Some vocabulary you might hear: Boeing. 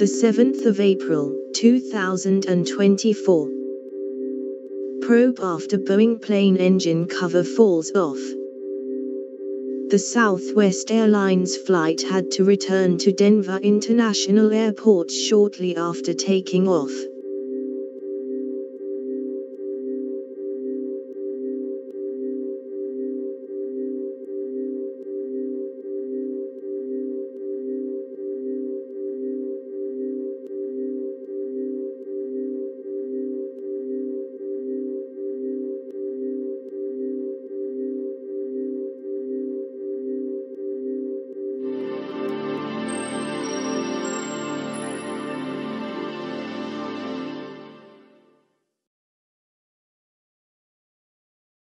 the 7th of April, 2024. Probe after Boeing plane engine cover falls off. The Southwest Airlines flight had to return to Denver International Airport shortly after taking off.